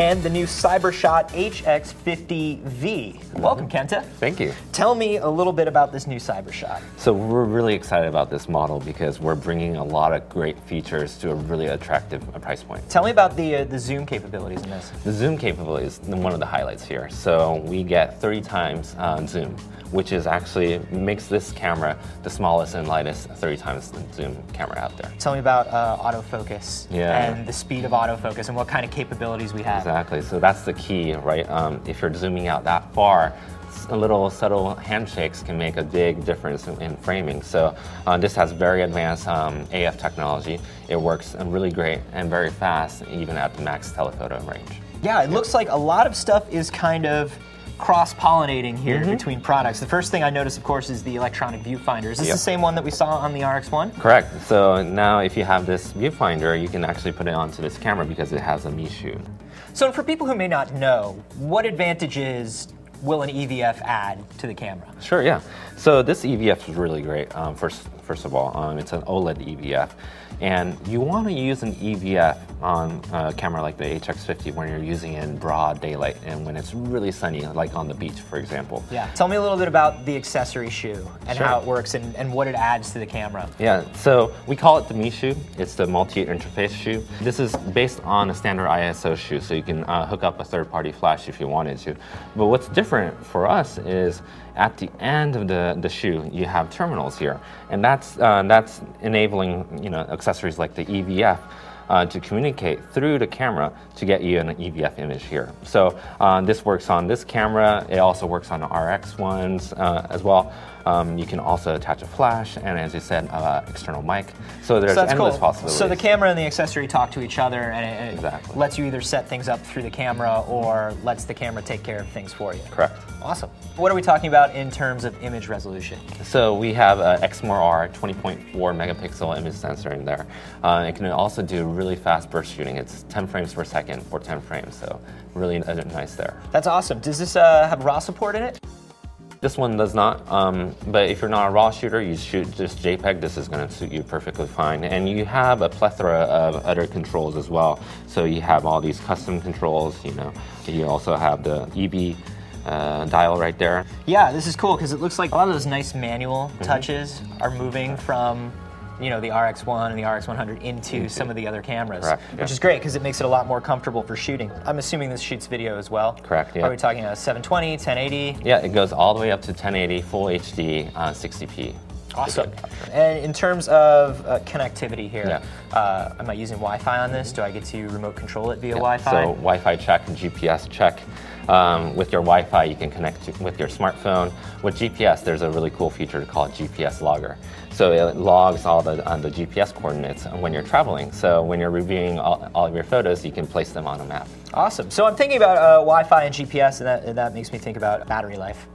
And the new CyberShot HX50V. Welcome, Kenta. Thank you. Tell me a little bit about this new CyberShot. So we're really excited about this model because we're bringing a lot of great features to a really attractive price point. Tell me about the zoom capabilities in this. The zoom capabilities is one of the highlights here. So we get 30 times zoom, which is actually makes this camera the smallest and lightest 30 times zoom camera out there. Tell me about autofocus and the speed of autofocus and what kind of capabilities we have. Exactly, so that's the key, right? If you're zooming out that far, a little subtle handshakes can make a big difference in framing. So this has very advanced AF technology. It works really great and very fast, even at the max telephoto range. Yeah, it looks like a lot of stuff is kind of cross-pollinating here between products. The first thing I noticed, of course, is the electronic viewfinder. Is this the same one that we saw on the RX1? Correct. So now if you have this viewfinder, you can actually put it onto this camera because it has a MI Shoe. So for people who may not know, what advantages will an EVF add to the camera? Sure, yeah. So this EVF is really great. First of all, it's an OLED EVF, and you want to use an EVF on a camera like the HX50 when you're using it in broad daylight and when it's really sunny, like on the beach, for example. Yeah. Tell me a little bit about the accessory shoe and how it works and what it adds to the camera. Yeah, so we call it the MI Shoe. It's the multi-interface shoe. This is based on a standard ISO shoe, so you can hook up a third-party flash if you wanted to. But what's different for us is at the end of the shoe, you have terminals here, and that's enabling accessories like the EVF to communicate through the camera to get you an EVF image here. So this works on this camera. It also works on RX1s as well. You can also attach a flash and, as you said, external mic. So there's endless possibilities. So the camera and the accessory talk to each other, and it lets you either set things up through the camera or lets the camera take care of things for you. Correct. Awesome. What are we talking about in terms of image resolution? So we have a XMOR 20.4 megapixel image sensor in there. It can also do really fast burst shooting. It's 10 frames per second for 10 frames, so really nice there. That's awesome. Does this have RAW support in it? This one does not, but if you're not a RAW shooter, you shoot just JPEG, this is going to suit you perfectly fine. And you have a plethora of other controls as well. So you have all these custom controls, you also have the EB dial right there. Yeah, this is cool because it looks like a lot of those nice manual touches are moving from the RX1 and the RX100 into some of the other cameras, which is great because it makes it a lot more comfortable for shooting. I'm assuming this shoots video as well. Correct, yeah. Are we talking about 720, 1080? Yeah, it goes all the way up to 1080, full HD, 60p. Awesome. And in terms of connectivity here, am I using Wi-Fi on this? Do I get to remote control it via Wi-Fi? So Wi-Fi check, GPS check. With your Wi-Fi, you can connect with your smartphone. With GPS, there's a really cool feature called GPS Logger. So it logs all the GPS coordinates when you're traveling. So when you're reviewing all of your photos, you can place them on a map. Awesome. So I'm thinking about Wi-Fi and GPS, and that makes me think about battery life.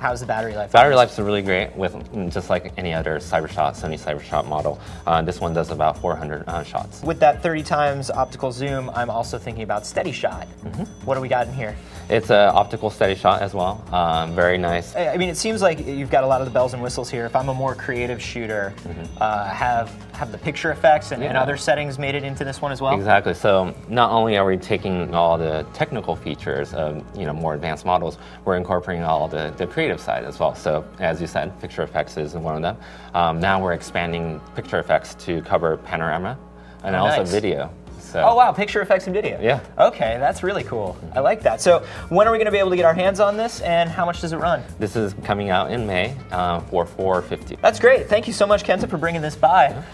How's the battery life? Battery life is really great, with just like any other Sony CyberShot model. This one does about 400 shots. With that 30 times optical zoom, I'm also thinking about SteadyShot. What do we got in here? It's an optical SteadyShot as well. Very nice. I mean, it seems like you've got a lot of the bells and whistles here. If I'm a more creative shooter, have the picture effects and other settings made it into this one as well? Exactly. So not only are we taking all the technical features of more advanced models, we're incorporating all the creative side as well. So as you said, picture effects is one of them. Now we're expanding picture effects to cover panorama and also video. So. Oh wow, picture effects and video. Yeah. Okay, that's really cool. I like that. So when are we going to be able to get our hands on this, and how much does it run? This is coming out in May for $450. That's great. Thank you so much, Kenta, for bringing this by.